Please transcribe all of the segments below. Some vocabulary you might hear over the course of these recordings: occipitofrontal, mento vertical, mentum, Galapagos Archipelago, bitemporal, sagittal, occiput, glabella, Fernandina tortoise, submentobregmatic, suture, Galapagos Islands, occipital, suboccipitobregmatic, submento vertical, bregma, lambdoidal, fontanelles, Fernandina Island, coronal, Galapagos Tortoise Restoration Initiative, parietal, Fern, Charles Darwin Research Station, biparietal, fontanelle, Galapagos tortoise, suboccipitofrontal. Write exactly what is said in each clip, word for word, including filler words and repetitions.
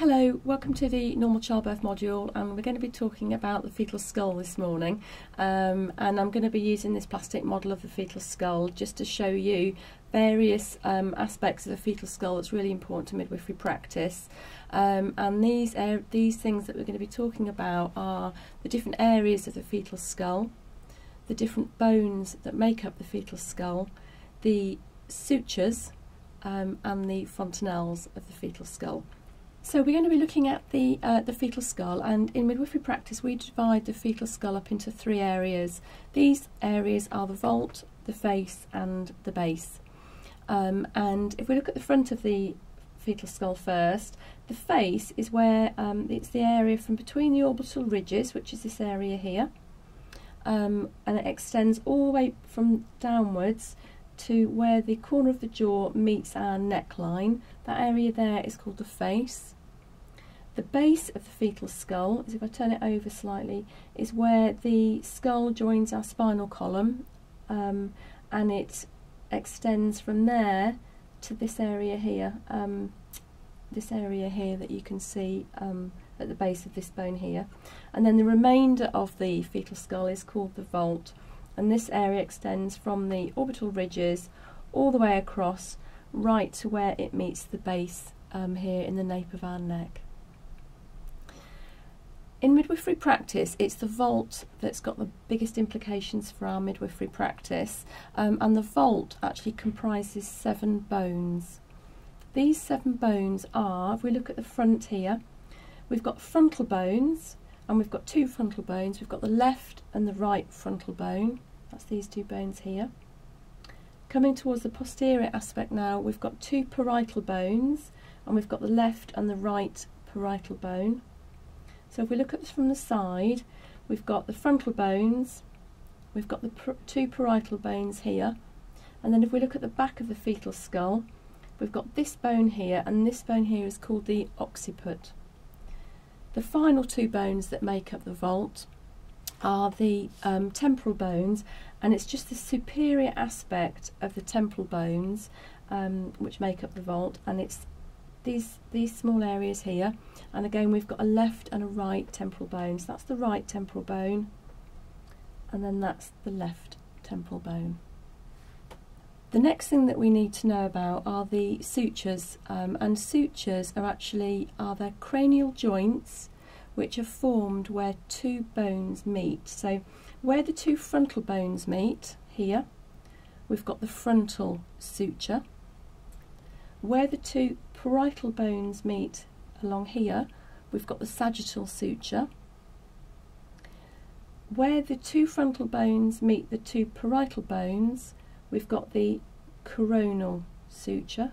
Hello, welcome to the normal childbirth module, and we're going to be talking about the fetal skull this morning, um, and I'm going to be using this plastic model of the fetal skull just to show you various um, aspects of the fetal skull that's really important to midwifery practice, um, and these, are, these things that we're going to be talking about are the different areas of the fetal skull, the different bones that make up the fetal skull, the sutures um, and the fontanelles of the fetal skull. So we're going to be looking at the, uh, the fetal skull, and in midwifery practice we divide the fetal skull up into three areas. These areas are the vault, the face and the base. Um, and if we look at the front of the fetal skull first, the face is where um, it's the area from between the orbital ridges, which is this area here, um, and it extends all the way from downwards to where the corner of the jaw meets our neckline. That area there is called the face. The base of the fetal skull, is if I turn it over slightly, is where the skull joins our spinal column, um, and it extends from there to this area here, um, this area here that you can see um, at the base of this bone here. And then the remainder of the fetal skull is called the vault, and this area extends from the orbital ridges all the way across right to where it meets the base um, here in the nape of our neck. In midwifery practice, it's the vault that's got the biggest implications for our midwifery practice, um, and the vault actually comprises seven bones. These seven bones are, if we look at the front here, we've got frontal bones, and we've got two frontal bones. We've got the left and the right frontal bone, that's these two bones here. Coming towards the posterior aspect now, we've got two parietal bones, and we've got the left and the right parietal bone. So if we look at this from the side, we've got the frontal bones, we've got the pr two parietal bones here, and then if we look at the back of the fetal skull, we've got this bone here, and this bone here is called the occiput. The final two bones that make up the vault are the um, temporal bones, and it's just the superior aspect of the temporal bones um, which make up the vault, and it's these, these small areas here, and again we've got a left and a right temporal bone, so that's the right temporal bone, and then that's the left temporal bone. The next thing that we need to know about are the sutures, um, and sutures are actually are the cranial joints which are formed where two bones meet. So where the two frontal bones meet here, we've got the frontal suture. Where the two parietal bones meet along here, we've got the sagittal suture. Where the two frontal bones meet the two parietal bones, we've got the coronal suture,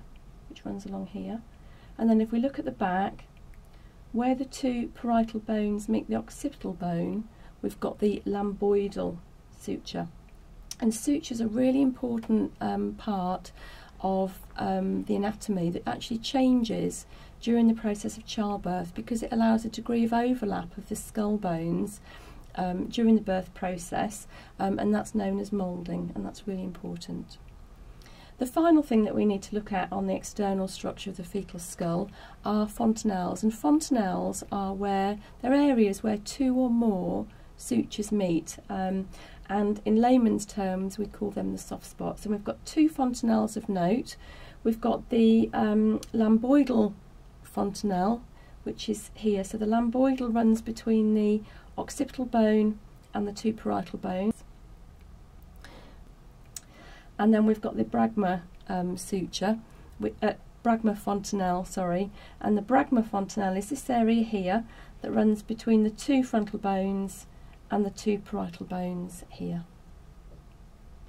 which runs along here. And then if we look at the back, where the two parietal bones meet the occipital bone, we've got the lambdoidal suture. And sutures are a really important um, part of um, the anatomy that actually changes during the process of childbirth, because it allows a degree of overlap of the skull bones Um, during the birth process, um, and that's known as moulding, and that's really important. The final thing that we need to look at on the external structure of the fetal skull are fontanelles, and fontanelles are where there are areas where two or more sutures meet, um, and in layman's terms we call them the soft spots. And we've got two fontanelles of note. We've got the um, lambdoidal fontanelle, which is here. So the lambdoidal runs between the occipital bone and the two parietal bones, and then we've got the bregma um, suture, with, uh, bregma fontanelle, sorry, and the bregma fontanelle is this area here that runs between the two frontal bones and the two parietal bones here.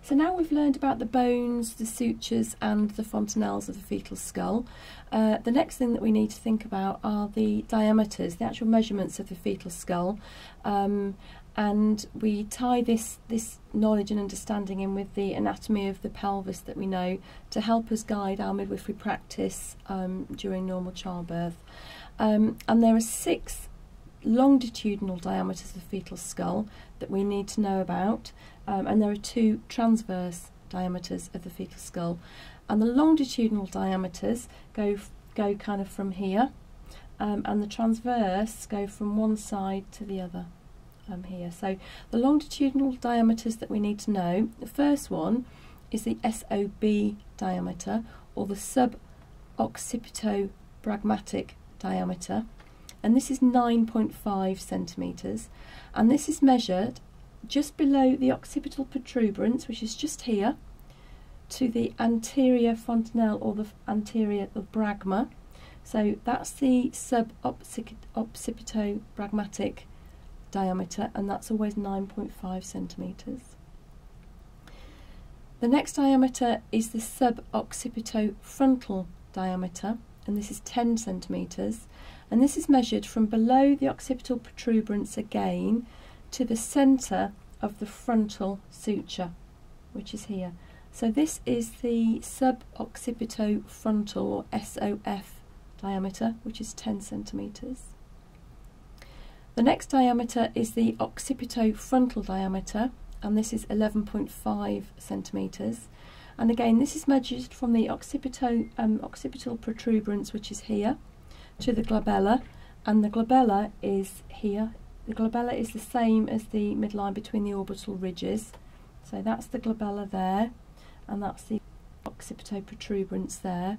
So now we've learned about the bones, the sutures and the fontanelles of the fetal skull. Uh, the next thing that we need to think about are the diameters, the actual measurements of the fetal skull, um, and we tie this, this knowledge and understanding in with the anatomy of the pelvis that we know to help us guide our midwifery practice um, during normal childbirth. Um, and there are six longitudinal diameters of the fetal skull that we need to know about, um, and there are two transverse diameters of the fetal skull, and the longitudinal diameters go go kind of from here um, and the transverse go from one side to the other um, here. So the longitudinal diameters that we need to know, the first one is the S O B diameter, or the suboccipitobregmatic diameter, and this is nine point five centimetres, and this is measured just below the occipital protuberance, which is just here, to the anterior fontanelle, or the anterior of bregma. So that's the suboccipitobregmatic diameter, and that's always nine point five centimetres. The next diameter is the suboccipitofrontal diameter, and this is ten centimetres, and this is measured from below the occipital protuberance again to the centre of the frontal suture, which is here. So this is the suboccipitofrontal, or S O F diameter, which is ten centimetres. The next diameter is the occipitofrontal diameter, and this is eleven point five centimetres, and again this is measured from the occipito, um, occipital protuberance, which is here, to the glabella, and the glabella is here. The glabella is the same as the midline between the orbital ridges, so that's the glabella there, and that's the occipito protuberance there,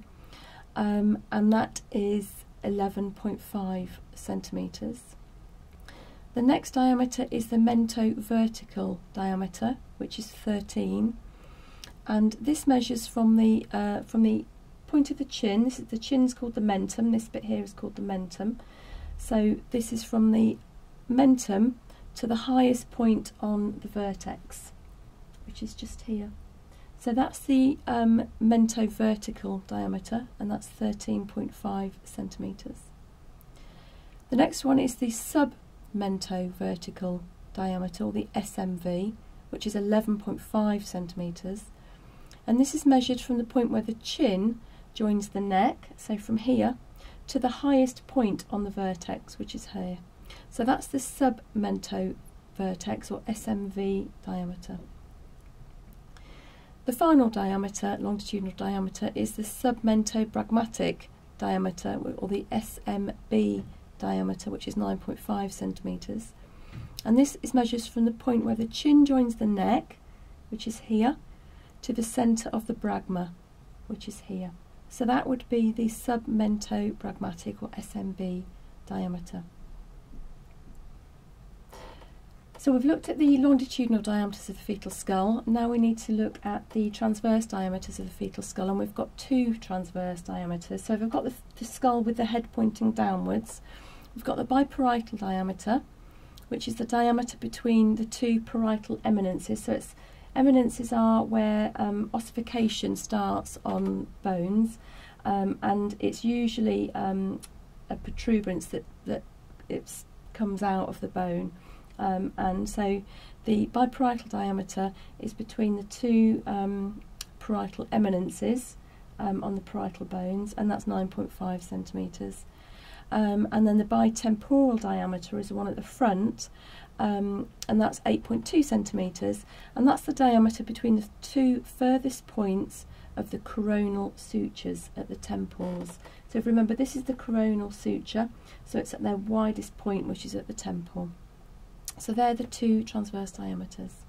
um, and that is eleven point five centimetres. The next diameter is the mento vertical diameter, which is thirteen, and this measures from the uh, from the point of the chin. This is, the chin's called the mentum. This bit here is called the mentum. So this is from the mentum to the highest point on the vertex, which is just here. So that's the um, mento vertical diameter, and that's thirteen point five centimetres. The next one is the sub mento vertical diameter, or the S M V, which is eleven point five centimetres, and this is measured from the point where the chin joins the neck, so from here to the highest point on the vertex, which is here. So that's the submento vertex, or S M V diameter. The final diameter, longitudinal diameter, is the submentobregmatic diameter, or the S M B diameter, which is nine point five centimetres, and this is measures from the point where the chin joins the neck, which is here, to the centre of the bregma, which is here. So that would be the submentobregmatic, or S M B diameter. So we've looked at the longitudinal diameters of the fetal skull. Now we need to look at the transverse diameters of the fetal skull, and we've got two transverse diameters. So we've got the, the skull with the head pointing downwards. We've got the biparietal diameter, which is the diameter between the two parietal eminences. So its eminences are where um, ossification starts on bones, um, and it's usually um, a protuberance that, that it's, comes out of the bone. Um, and so the biparietal diameter is between the two um, parietal eminences um, on the parietal bones, and that's nine point five centimetres. Um, and then the bitemporal diameter is the one at the front, um, and that's eight point two centimetres, and that's the diameter between the two furthest points of the coronal sutures at the temples. So remember, this is the coronal suture, so it's at their widest point, which is at the temple. So they're the two transverse diameters.